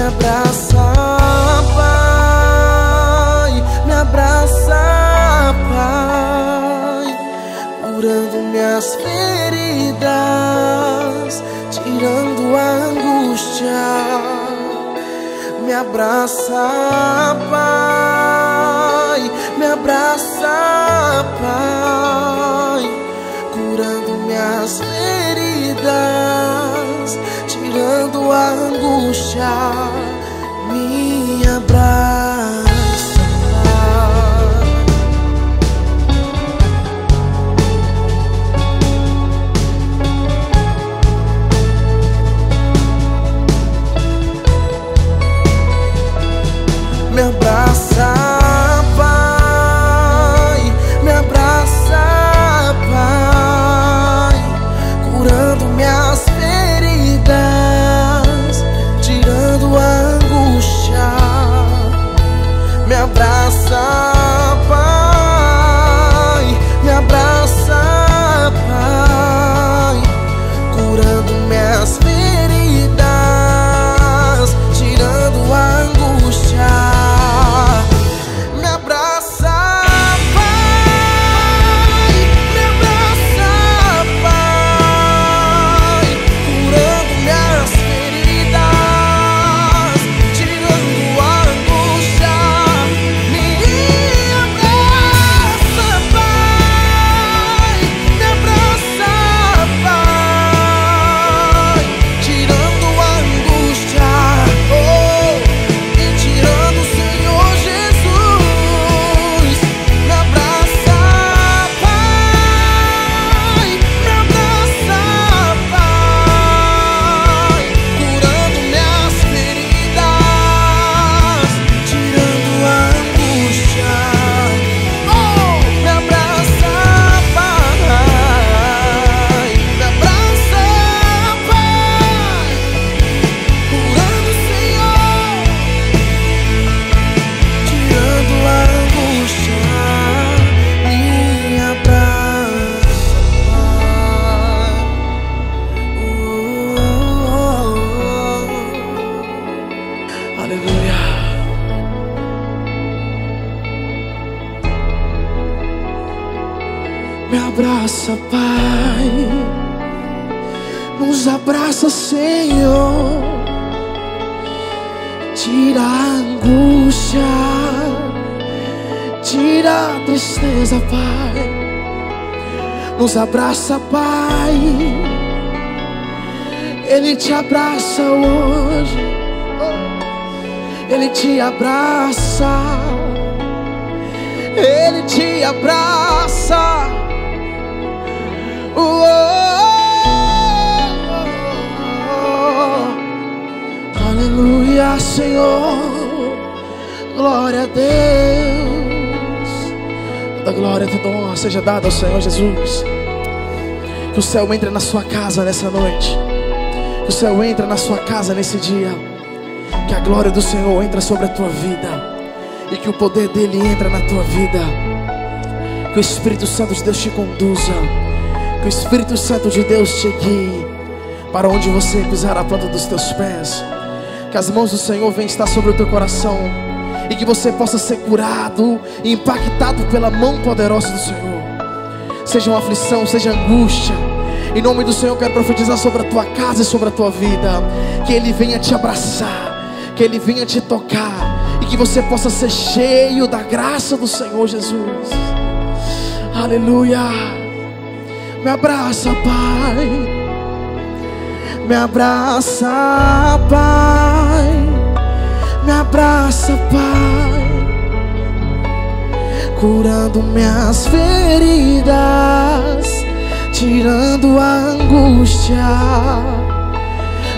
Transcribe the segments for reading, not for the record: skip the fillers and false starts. abraça, Pai. Me abraça, Pai. Me abraça, Pai. Curando minhas feridas, tirando a angústia. Me abraça, Pai. Me abraça, Pai. Curando minhas feridas, tirando a angústia. Me abraça, Pai. Me abraça, Pai, me abraça, Pai, curando minhas feridas, tirando a angústia. Me abraça, Pai, me abraça, Pai, curando minhas feridas, tirando a angústia. Me abraça, Pai. Nos abraça, Senhor. Tira a angústia, tira a tristeza, Pai. Nos abraça, Pai. Ele te abraça hoje. Ele te abraça. Ele te abraça. Aleluia, Senhor. Glória a Deus. Toda glória, toda honra seja dada ao Senhor Jesus. Que o céu entre na sua casa nessa noite. Que o céu entre na sua casa nesse dia. Que a glória do Senhor entra sobre a tua vida. E que o poder dele entra na tua vida. Que o Espírito Santo de Deus te conduza. Que o Espírito Santo de Deus te guie para onde você pisar a planta dos teus pés. Que as mãos do Senhor venham estar sobre o teu coração. E que você possa ser curado e impactado pela mão poderosa do Senhor. Seja uma aflição, seja angústia, em nome do Senhor eu quero profetizar sobre a tua casa e sobre a tua vida. Que Ele venha te abraçar, que Ele venha te tocar. E que você possa ser cheio da graça do Senhor Jesus. Aleluia. Me abraça, Pai. Me abraça, Pai. Me abraça, Pai. Curando minhas feridas, tirando a angústia.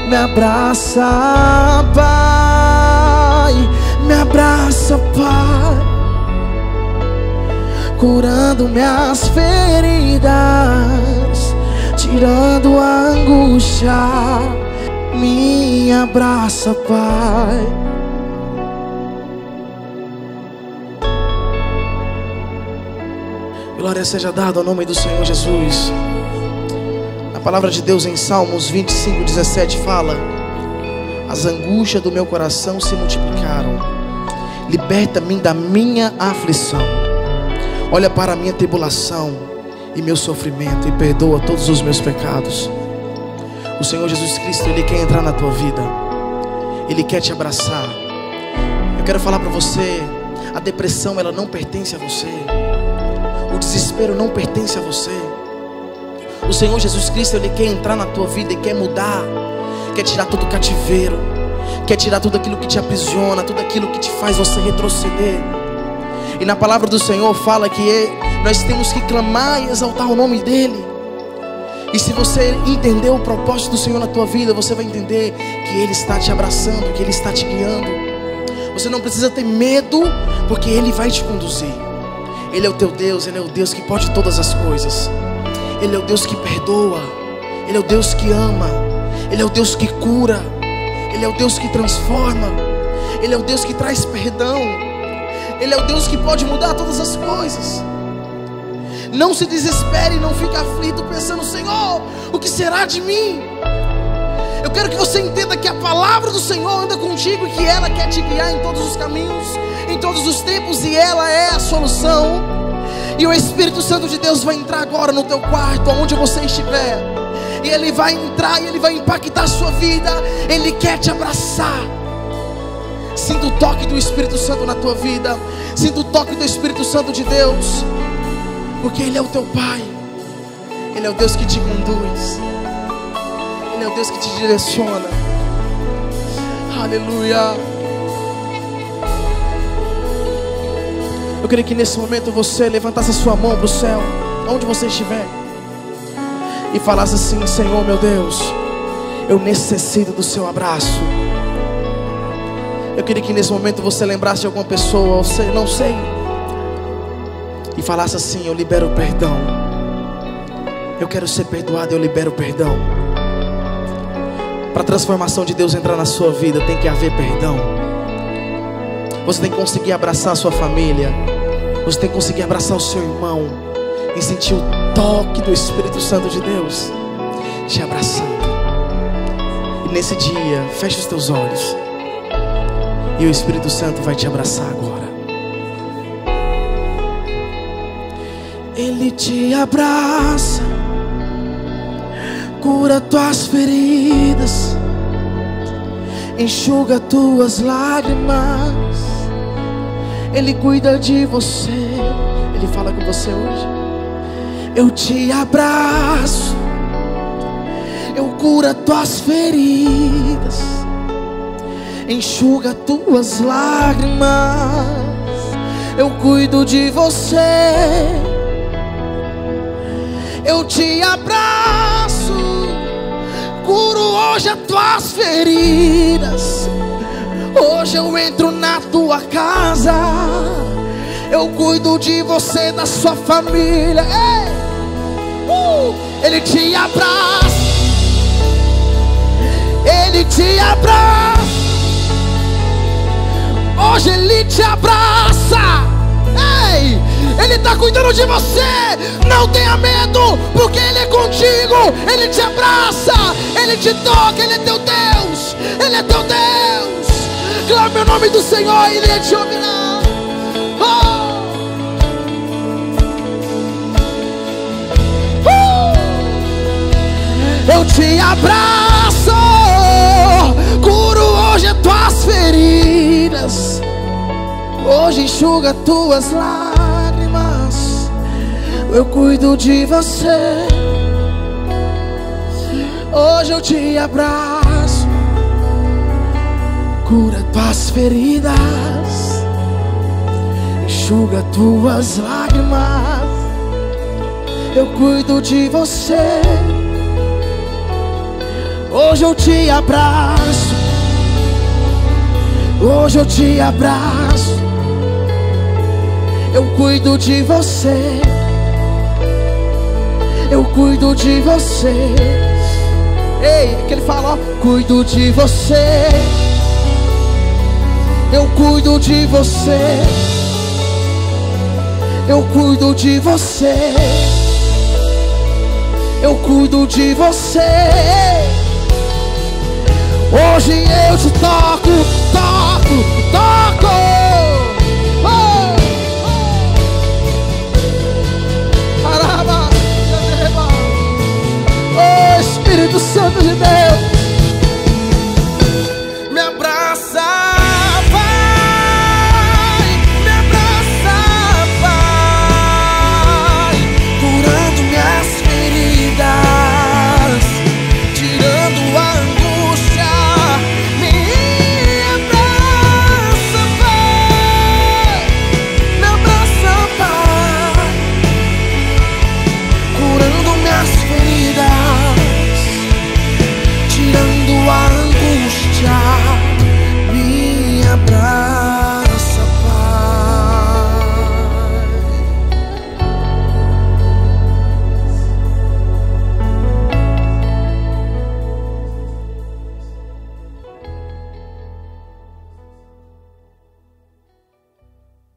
Me abraça, Pai. Me abraça, Pai. Curando minhas feridas, tirando a angústia. Me abraça, Pai. Glória seja dada ao nome do Senhor Jesus. A palavra de Deus em Salmos 25:17 fala: as angústias do meu coração se multiplicaram, liberta-me da minha aflição, olha para a minha tribulação e meu sofrimento e perdoa todos os meus pecados. O Senhor Jesus Cristo, Ele quer entrar na tua vida, Ele quer te abraçar. Eu quero falar para você, a depressão ela não pertence a você, o desespero não pertence a você. O Senhor Jesus Cristo, Ele quer entrar na tua vida e quer mudar, quer tirar todo o cativeiro, quer tirar tudo aquilo que te aprisiona, tudo aquilo que te faz você retroceder. E na palavra do Senhor fala que nós temos que clamar e exaltar o nome dEle. E se você entender o propósito do Senhor na tua vida, você vai entender que Ele está te abraçando, que Ele está te guiando. Você não precisa ter medo, porque Ele vai te conduzir. Ele é o teu Deus, Ele é o Deus que pode todas as coisas. Ele é o Deus que perdoa, Ele é o Deus que ama, Ele é o Deus que cura, Ele é o Deus que transforma, Ele é o Deus que traz perdão, Ele é o Deus que pode mudar todas as coisas. Não se desespere, não fique aflito pensando: Senhor, o que será de mim? Eu quero que você entenda que a palavra do Senhor anda contigo e que ela quer te guiar em todos os caminhos, em todos os tempos, e ela é a solução. E o Espírito Santo de Deus vai entrar agora no teu quarto, aonde você estiver, e Ele vai entrar e Ele vai impactar a sua vida. Ele quer te abraçar. Sinta o toque do Espírito Santo na tua vida, sinta o toque do Espírito Santo de Deus, porque Ele é o teu Pai, Ele é o Deus que te conduz, Ele é o Deus que te direciona. Aleluia. Eu queria que nesse momento você levantasse a sua mão para o céu, onde você estiver, e falasse assim: Senhor meu Deus, eu necessito do seu abraço. Eu queria que nesse momento você lembrasse de alguma pessoa, eu não sei, e falasse assim: eu libero perdão, eu quero ser perdoado, eu libero perdão. Para a transformação de Deus entrar na sua vida, tem que haver perdão. Você tem que conseguir abraçar a sua família, você tem que conseguir abraçar o seu irmão, e sentir o toque do Espírito Santo de Deus te abraçando. E nesse dia, feche os teus olhos, e o Espírito Santo vai te abraçar agora. Ele te abraça, cura tuas feridas, enxuga tuas lágrimas. Ele cuida de você, Ele fala com você hoje. Eu te abraço, eu curo tuas feridas, enxuga tuas lágrimas. Eu cuido de você. Eu te abraço, curo hoje as tuas feridas. Hoje eu entro na tua casa, eu cuido de você, da sua família. Ele te abraça, Ele te abraça. Hoje Ele te abraça. Ele está cuidando de você. Não tenha medo, porque Ele é contigo. Ele te abraça, Ele te toca. Ele é teu Deus, Ele é teu Deus. Clame o nome do Senhor e Ele te ouvirá. Eu te abraço, curo hoje as tuas feridas, hoje enxuga tuas lágrimas. Eu cuido de você. Hoje eu te abraço, cura tuas feridas, enxuga tuas lágrimas. Eu cuido de você. Hoje eu te abraço, hoje eu te abraço. Eu cuido de você, eu cuido de você. Ei, que Ele fala, ó, cuido de você, eu cuido de você, eu cuido de você, eu cuido de você. Hoje eu te toco, toco, toco.